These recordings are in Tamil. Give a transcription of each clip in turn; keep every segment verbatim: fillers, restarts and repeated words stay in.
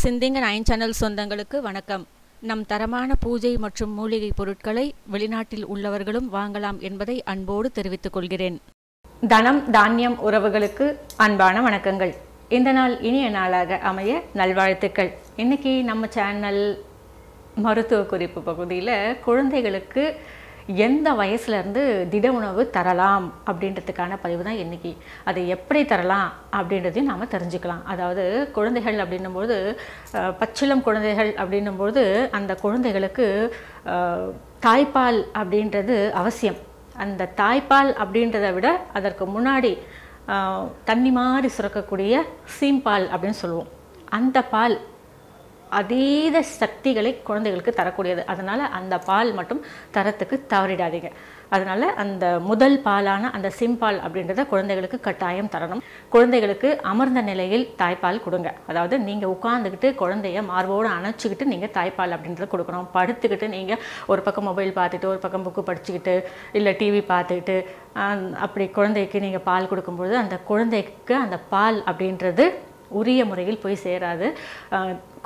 சிந்திங்க நைன் சேனல் சொந்தங்களுக்கு வணக்கம். நம் தரமான பூஜை மற்றும் மூலிகை பொருட்களை வெளிநாட்டில் உள்ளவர்களும் வாங்கலாம் என்பதை அன்போடு தெரிவித்துக் கொள்கிறேன். தனம் தானியம் உறவுகளுக்கு அன்பான வணக்கங்கள். இந்த நாள் இனிய நாளாக அமைய நல்வாழ்த்துக்கள். இன்னைக்கு நம்ம சேனல் மருத்துவ குறிப்பு பகுதியில் குழந்தைகளுக்கு எந்த வயசுல இருந்து திட உணவு தரலாம் அப்படின்றதுக்கான பதிவு தான் இன்னைக்கு. அதை எப்படி தரலாம் அப்படின்றதையும் நாம் தெரிஞ்சுக்கலாம். அதாவது குழந்தைகள் அப்படின்னும்போது பச்சிளம் குழந்தைகள் அப்படின்னும்போது அந்த குழந்தைகளுக்கு தாய்ப்பால் அப்படின்றது அவசியம். அந்த தாய்ப்பால் அப்படின்றத விட அதற்கு முன்னாடி தண்ணி மாதிரி சுரக்கக்கூடிய சீம்பால் அப்படின்னு சொல்லுவோம். அந்த பால் அதீத சக்திகளை குழந்தைகளுக்கு தரக்கூடியது. அதனால் அந்த பால் மட்டும் தரத்துக்கு தவறிடாதீங்க. அதனால் அந்த முதல் பாலான அந்த சிம்பால் அப்படின்றத குழந்தைகளுக்கு கட்டாயம் தரணும். குழந்தைகளுக்கு அமர்ந்த நிலையில் தாய்ப்பால் கொடுங்க. அதாவது நீங்கள் உட்காந்துக்கிட்டு குழந்தைய மார்போடு அணைச்சிக்கிட்டு நீங்கள் தாய்ப்பால் அப்படின்றத கொடுக்கணும். படுத்துக்கிட்டு நீங்கள் ஒரு பக்கம் மொபைல் பார்த்துட்டு ஒரு பக்கம் புக்கு படிச்சுக்கிட்டு இல்லை டிவி பார்த்துக்கிட்டு அப்படி குழந்தைக்கு நீங்கள் பால் கொடுக்கும்பொழுது அந்த குழந்தைக்கு அந்த பால் அப்படின்றது உரிய முறையில் போய் சேராது.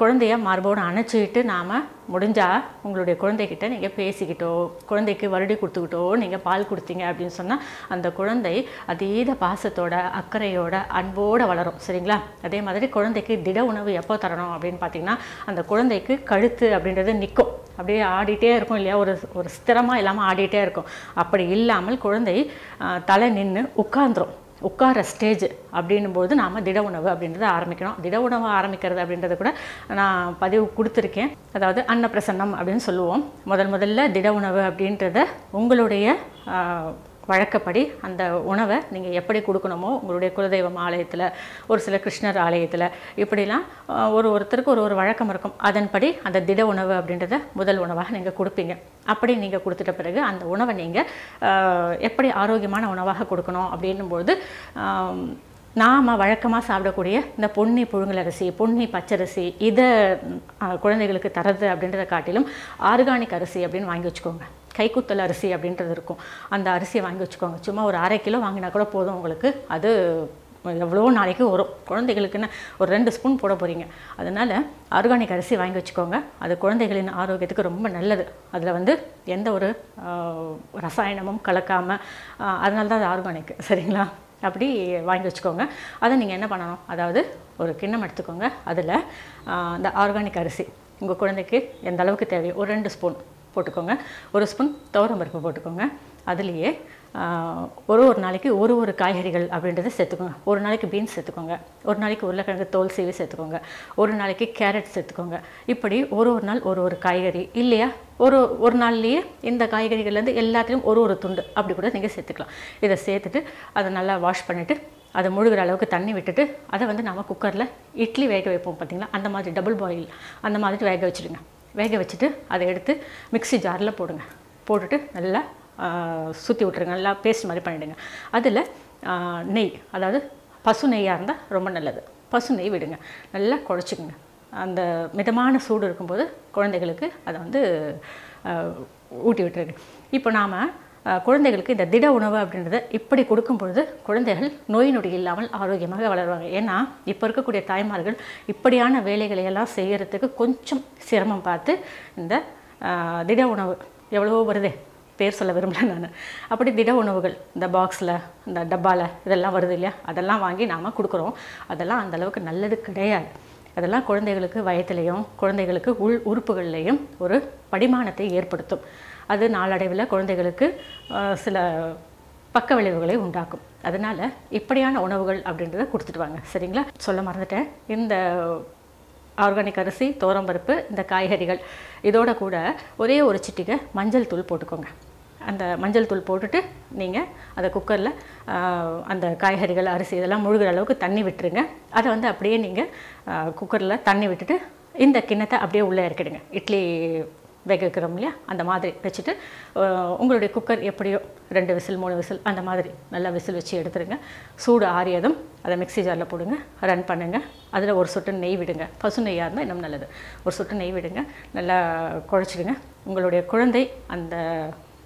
குழந்தைய மார்போடு அணைச்சிக்கிட்டு நாம் முடிஞ்சால் உங்களுடைய குழந்தைகிட்ட நீங்கள் பேசிக்கிட்டோ குழந்தைக்கு வருடி கொடுத்துக்கிட்டோ நீங்கள் பால் கொடுத்தீங்க அப்படின்னு சொன்னால் அந்த குழந்தை அதீத பாசத்தோட அக்கறையோட அன்போடு வளரும். சரிங்களா? அதே மாதிரி குழந்தைக்கு திட உணவு எப்போ தரணும் அப்படின்னு பார்த்தீங்கன்னா அந்த குழந்தைக்கு கழுத்து அப்படின்றது நிற்கும். அப்படியே ஆடிட்டே இருக்கும் இல்லையா? ஒரு ஒரு ஸ்திரமாக இல்லாமல் ஆடிட்டே இருக்கும். அப்படி இல்லாமல் குழந்தை தலை நின்று உட்காந்துரும். உட்கார ஸ்டேஜ் அப்படின்னும்போது நாம் திட உணவு அப்படின்றத ஆரம்பிக்கணும். திட உணவு ஆரம்பிக்கிறது அப்படின்றத கூட நான் பதிவு கொடுத்துருக்கேன். அதாவது அன்னப்பிரசன்னம் அப்படின்னு சொல்லுவோம். முதல் முதல்ல திட உணவு அப்படின்றத உங்களுடைய வழக்கப்படி அந்த உணவை நீங்கள் எப்படி கொடுக்கணுமோ உங்களுடைய குலதெய்வம் ஆலயத்தில் ஒரு சில கிருஷ்ணர் ஆலயத்தில் இப்படிலாம் ஒரு ஒருத்தருக்கு ஒரு ஒரு வழக்கம் இருக்கும். அதன்படி அந்த திட உணவு அப்படின்றத முதல் உணவாக நீங்கள் கொடுப்பீங்க. அப்படி நீங்கள் கொடுத்துட்ட பிறகு அந்த உணவை நீங்கள் எப்படி ஆரோக்கியமான உணவாக கொடுக்கணும் அப்படின்னும்போது நாம் வழக்கமாக சாப்பிடக்கூடிய இந்த பொன்னி புழுங்கலரிசி பொன்னி பச்சரிசி இதை குழந்தைகளுக்கு தரது அப்படின்றத காட்டிலும் ஆர்கானிக் அரிசி அப்படின்னு வாங்கி வச்சுக்கோங்க. கைக்குத்தல் அரிசி அப்படின்றது இருக்கும். அந்த அரிசியை வாங்கி வச்சுக்கோங்க. சும்மா ஒரு அரை கிலோ வாங்கினா கூட போதும் உங்களுக்கு. அது எவ்வளோ நாளைக்கு வரும். குழந்தைகளுக்குன்னு ஒரு ரெண்டு ஸ்பூன் போட போகிறீங்க. அதனால் ஆர்கானிக் அரிசி வாங்கி வச்சுக்கோங்க. அது குழந்தைகளின் ஆரோக்கியத்துக்கு ரொம்ப நல்லது. அதில் வந்து எந்த ஒரு ரசாயனமும் கலக்காமல், அதனால தான் அது ஆர்கானிக். சரிங்களா? அப்படி வாங்கி வச்சுக்கோங்க. அதை நீங்கள் என்ன பண்ணணும், அதாவது ஒரு கிண்ணம் எடுத்துக்கோங்க. அதில் இந்த ஆர்கானிக் அரிசி உங்கள் குழந்தைக்கு எந்த அளவுக்கு தேவையோ ஒரு ரெண்டு ஸ்பூன் போட்டுக்கோங்க. ஒரு ஸ்பூன் துவரம் பருப்பு போட்டுக்கோங்க. அதுலேயே ஒரு ஒரு நாளைக்கு ஒரு ஒரு காய்கறிகள் அப்படின்றத சேர்த்துக்கோங்க. ஒரு நாளைக்கு பீன்ஸ் சேர்த்துக்கோங்க. ஒரு நாளைக்கு உருளைக்கிழங்கு தோல் சீவி சேர்த்துக்கோங்க. ஒரு நாளைக்கு கேரட் சேர்த்துக்கோங்க. இப்படி ஒரு ஒரு நாள் ஒரு ஒரு காய்கறி இல்லையா? ஒரு ஒரு நாள்லேயே இந்த காய்கறிகள்லேருந்து எல்லாத்துலேயும் ஒரு ஒரு துண்டு அப்படி கூட நீங்கள் சேர்த்துக்கலாம். இதை சேர்த்துட்டு அதை நல்லா வாஷ் பண்ணிவிட்டு அதை முழுகிற அளவுக்கு தண்ணி விட்டுட்டு அதை வந்து நம்ம குக்கரில் இட்லி வேக வைப்போம் பார்த்திங்களா? அந்த மாதிரி டபுள் பாயில் அந்த மாதிரி வேக வச்சுடுங்க. வேக வச்சுட்டு அதை எடுத்து மிக்ஸி ஜாரில் போடுங்க. போட்டுட்டு நல்லா சுற்றி விட்ருங்க. நல்லா பேஸ்ட் மாதிரி பண்ணிவிடுங்க. அதில் நெய், அதாவது பசு நெய்யாக இருந்தால் ரொம்ப நல்லது. பசு நெய் விடுங்க. நல்லா குழச்சிக்கோங்க. அந்த மிதமான சூடு இருக்கும்போது குழந்தைகளுக்கு அதை வந்து ஊட்டி விட்டுருங்க. இப்போ நாம் குழந்தைகளுக்கு இந்த திட உணவு அப்படின்றத இப்படி கொடுக்கும் பொழுது குழந்தைகள் நோய் நொடி இல்லாமல் ஆரோக்கியமாக வளருவாங்க. ஏன்னா இப்போ இருக்கக்கூடிய தாய்மார்கள் இப்படியான வேலைகளையெல்லாம் செய்கிறதுக்கு கொஞ்சம் சிரமம் பார்த்து இந்த திட உணவு எவ்வளவோ வருதே, பேர் சொல்ல விரும்பல நான். அப்படி திட உணவுகள் இந்த பாக்ஸில் இந்த டப்பாவில் இதெல்லாம் வருது இல்லையா? அதெல்லாம் வாங்கி நாம் கொடுக்குறோம். அதெல்லாம் அந்தளவுக்கு நல்லது கிடையாது. அதெல்லாம் குழந்தைகளுக்கு வயதிலையும் குழந்தைகளுக்கு உள் உறுப்புகள்லேயும் ஒரு படிமானத்தை ஏற்படுத்தும். அது நாளடைவில் குழந்தைகளுக்கு சில பக்க விளைவுகளை உண்டாக்கும். அதனால் இப்படியான உணவுகள் அப்படின்றத கொடுத்துட்டு வாங்க. சரிங்களா? சொல்ல மறந்துட்டேன். இந்த ஆர்கானிக் அரிசி தோரம்பருப்பு இந்த காய்கறிகள் இதோட கூட ஒரே ஒரு சிட்டிகை மஞ்சள் தூள் போட்டுக்கோங்க. அந்த மஞ்சள் தூள் போட்டுட்டு நீங்கள் அதை குக்கரில் அந்த காய்கறிகள் அரிசி இதெல்லாம் முழுகிற அளவுக்கு தண்ணி விட்டுருங்க. அதை வந்து அப்படியே நீங்கள் குக்கரில் தண்ணி விட்டுட்டு இந்த கிண்ணத்தை அப்படியே உள்ளே இறக்கிடுங்க. இட்லி வேக வைக்கிறோம் இல்லையா? அந்த மாதிரி வச்சுட்டு உங்களுடைய குக்கர் எப்படியோ ரெண்டு விசில் மூணு விசில் அந்த மாதிரி நல்லா விசில் வச்சு எடுத்துருங்க. சூடு ஆறியதும் அதை மிக்ஸி ஜாரில் போடுங்க. ரன் பண்ணுங்கள். அதில் ஒரு சொட்டு நெய் விடுங்க. பசு நெய்யாக இருந்தால் இன்னும் நல்லது. ஒரு சொட்டு நெய் விடுங்க. நல்லா குழச்சிடுங்க. உங்களுடைய குழந்தை அந்த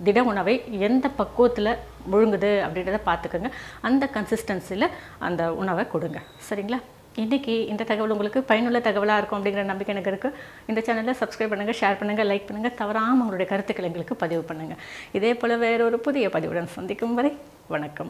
திட உணவை எந்த பக்குவத்தில் முழுங்குது அப்படின்றத பார்த்துக்கோங்க. அந்த கன்சிஸ்டன்சியில் அந்த உணவை கொடுங்க. சரிங்களா? இன்னைக்கு இந்த தகவல் உங்களுக்கு பயனுள்ள தகவலா இருக்கும் அப்படிங்கற நம்பிக்கை எனக்கு இருக்கு. இந்த சேனலை சப்ஸ்கிரைப் பண்ணுங்க, ஷேர் பண்ணுங்க, லைக் பண்ணுங்க, தவறாம உங்களுடைய கருத்துக்களை எங்களுக்கு பதிவு பண்ணுங்க. இதே போல வேற ஒரு புதிய பதிவுடன் சந்திக்கும் வரை வணக்கம்.